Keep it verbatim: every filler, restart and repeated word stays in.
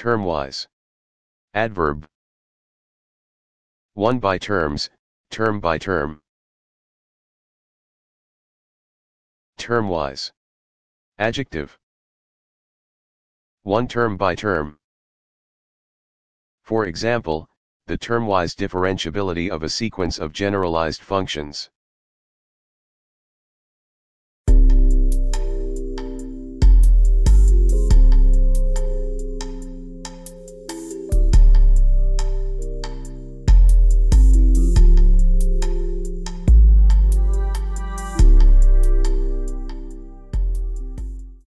Termwise. Adverb. One by terms, term by term. Termwise. Adjective. One term by term. For example, the termwise differentiability of a sequence of generalized functions.